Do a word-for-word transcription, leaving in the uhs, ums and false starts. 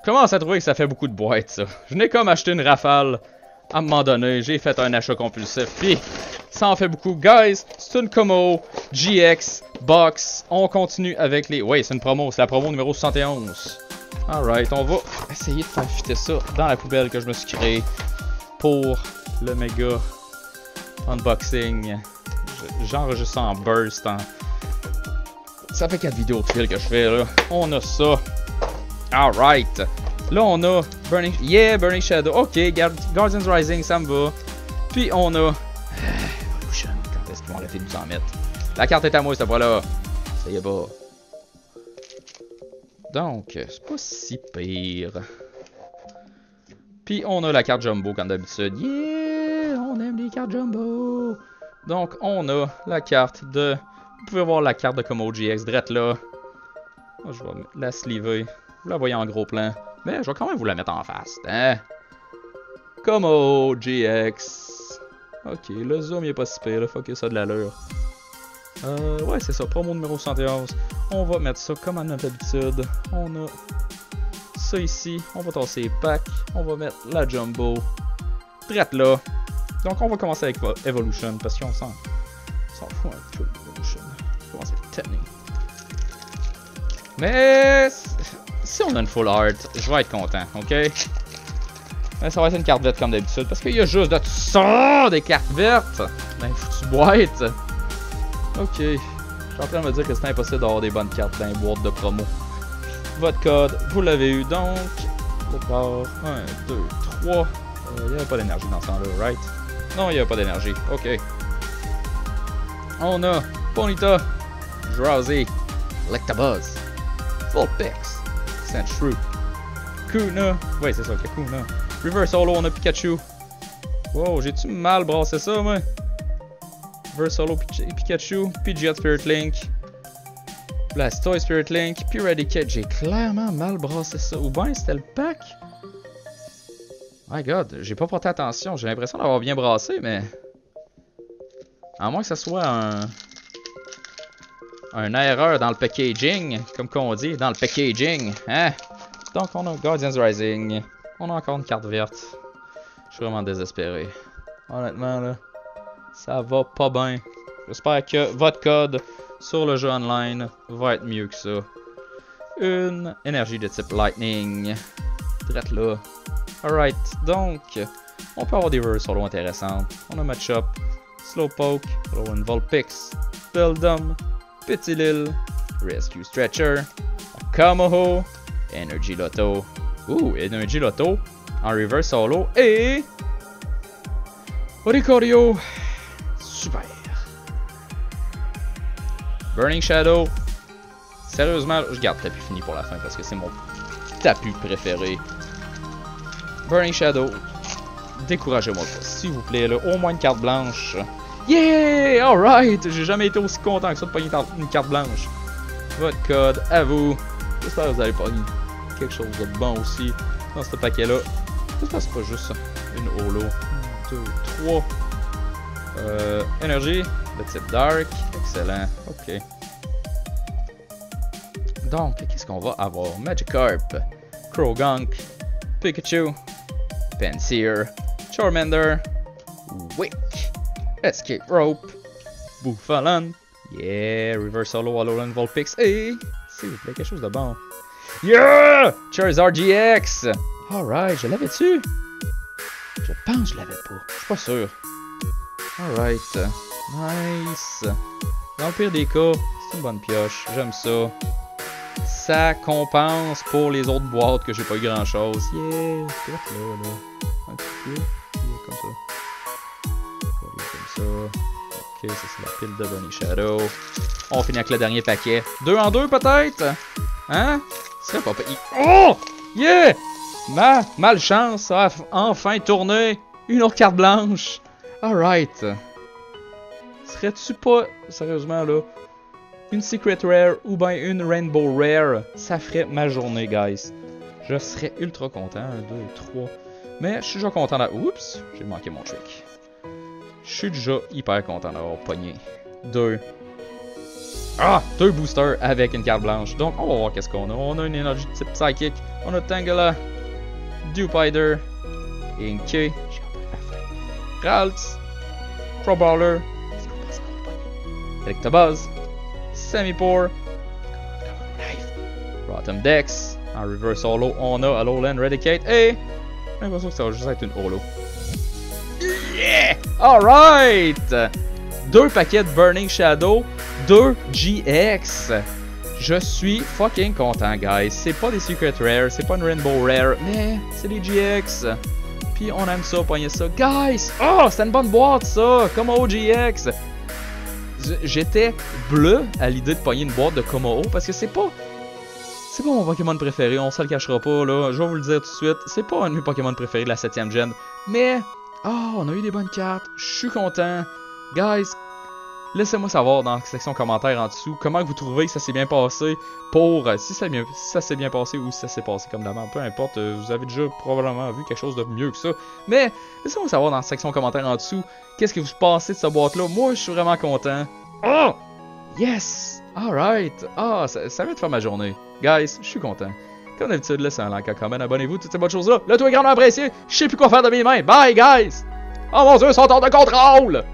Je commence à trouver que ça fait beaucoup de boîtes, ça. Je n'ai comme acheté une rafale à un moment donné. J'ai fait un achat compulsif. Puis, ça en fait beaucoup. Guys, c'est une Kommo-o G X Box. On continue avec les... Oui, c'est une promo. C'est la promo numéro soixante et onze. Alright, on va essayer de profiter ça dans la poubelle que je me suis créée pour le méga unboxing. J'enregistre ça en burst. En... Ça fait quatre vidéos de fil que je fais là. On a ça. Alright. Là, on a Burning... Yeah, Burning Shadow. Ok, Guardians Rising, ça me va. Puis, on a... Evolution. Quand est-ce qu'ils vont arrêter de nous en mettre? La carte est à moi, cette fois-là. Ça y est, pas. Donc, c'est pas si pire. Puis, on a la carte Jumbo, comme d'habitude. Yeah! On aime les cartes Jumbo! Donc, on a la carte de... Vous pouvez voir la carte de Kommo-o G X, drette là. Moi, je vais la sliver. Vous la voyez en gros plan. Mais je vais quand même vous la mettre en face, hein? Kommo-o G X. Ok, le zoom, il est pas si pire. Fuck, ça a de l'allure. Euh, ouais, c'est ça. Promo numéro soixante et onze. On va mettre ça comme à notre habitude. On a ça ici. On va tasser les packs. On va mettre la Jumbo. Traite là. Donc, on va commencer avec Evolution parce qu'on s'en fout un peu d'Evolution. On va commencer à tanner. Mais si on a une full art, je vais être content, ok? Mais ça va être une carte verte comme d'habitude parce qu'il y a juste de tout ça des cartes vertes. Ben, foutu boîte. Ok, je suis en train de me dire que c'est impossible d'avoir des bonnes cartes dans les boîtes de promo. Votre code, vous l'avez eu donc. Au part, un, deux, trois. Il n'y avait pas d'énergie dans ce temps-là, right? Non, il n'y avait pas d'énergie. Ok. On a Ponyta, Drowsy, Ectabuzz, Vulpix, Sentry, Kuna. Oui, c'est ça, c'est Kuna. Reverse Holo, on a Pikachu. Wow, j'ai-tu mal brassé ça, moi? Solo Pikachu, Pidgeot Spirit Link, Blastoise Spirit Link, P-Radicate. J'ai clairement mal brassé ça. Ou bien c'était le pack? My god, j'ai pas porté attention. J'ai l'impression d'avoir bien brassé, mais. À moins que ça soit un. Une erreur dans le packaging, comme qu'on dit, dans le packaging. Hein? Donc on a Guardians Rising. On a encore une carte verte. Je suis vraiment désespéré. Honnêtement, là. Ça va pas bien. J'espère que votre code sur le jeu online va être mieux que ça. Une énergie de type Lightning. Drette là. Alright, donc, on peut avoir des versions solo intéressantes. On a Matchup, Slowpoke, Fallow and Volpix, Beldum, Petit Lil, Rescue Stretcher, Kamoho, Energy Lotto. Ouh, Energy Lotto en reverse solo et. Oricorio. Super. Burning Shadow. Sérieusement, je garde Tapu fini pour la fin parce que c'est mon Tapu préféré. Burning Shadow. Découragez-moi pas, s'il vous plaît. Là, au moins une carte blanche. Yeah! Alright! J'ai jamais été aussi content que ça de pogner une carte blanche. Votre code, à vous. J'espère que vous allez pogner quelque chose de bon aussi dans ce paquet-là. J'espère que c'est pas juste une holo. un, deux, trois. Euh, énergie de type Dark, excellent, ok. Donc, qu'est-ce qu'on va avoir? Magikarp, Crogunk, Pikachu, Pinsir, Charmander, Wick, Escape Rope, Bouffalant, yeah, Reverse Holo, Holo and Vulpix, et s'il vous plaît, quelque chose de bon. Yeah! Charizard G X! Alright, je l'avais-tu? Je pense que je l'avais pas, je suis pas sûr. Alright, nice. Dans le pire des cas, c'est une bonne pioche, j'aime ça. Ça compense pour les autres boîtes que j'ai pas eu grand chose. Yeah, c'est là, là. Un petit peu, yeah, comme ça. Comme ça. Ok, ça c'est la pile de Burning Shadow. On finit avec le dernier paquet. Deux en deux peut-être? Hein? C'est pas payé. Oh! Yeah! Ma malchance a enfin tourné une autre carte blanche. Alright. Serais-tu pas, sérieusement là, une Secret Rare ou bien une Rainbow Rare? Ça ferait ma journée, guys. Je serais ultra content. un, deux, trois. Mais je suis déjà content d'avoir... Oups, j'ai manqué mon trick. Je suis déjà hyper content d'avoir pogné deux Ah! Deux boosters avec une carte blanche. Donc, on va voir qu'est-ce qu'on a. On a une énergie de type Psychic. On a Tangela, Dewpider, Inkay, Ralts, Pro Brawler, Ectabuzz, Semi-Pour, Rotom Dex. En reverse holo, on a Holo Land Radicate et j'ai l'impression que ça va juste être une holo. Yeah! Alright! Deux paquets de Burning Shadow, deux G X. Je suis fucking content, guys. C'est pas des Secret Rare, c'est pas une Rainbow Rare, mais c'est des G X. Puis on aime ça, pogner ça. Guys! Oh, c'est une bonne boîte, ça! Kommo-o G X! J'étais bleu à l'idée de pogner une boîte de Kommo-o parce que c'est pas. C'est pas mon Pokémon préféré, on se le cachera pas, là. Je vais vous le dire tout de suite. C'est pas un de mes Pokémon préférés de la septième gen. Mais, oh, on a eu des bonnes cartes. Je suis content. Guys, laissez-moi savoir dans la section commentaire en dessous comment vous trouvez que ça s'est bien passé. Pour, si ça, si ça s'est bien passé ou si ça s'est passé comme d'avant, peu importe. Vous avez déjà probablement vu quelque chose de mieux que ça. Mais, laissez-moi savoir dans la section commentaire en dessous qu'est-ce que vous pensez de cette boîte-là. Moi, je suis vraiment content. Oh! Yes! Alright! Ah, ça, ça va être faire ma journée. Guys, je suis content. Comme d'habitude, laissez un like, un comment, abonnez-vous, toutes ces bonnes choses-là. Le tout est grandement apprécié. Je sais plus quoi faire de mes mains. Bye, guys! Oh mon dieu, ils sont hors de contrôle!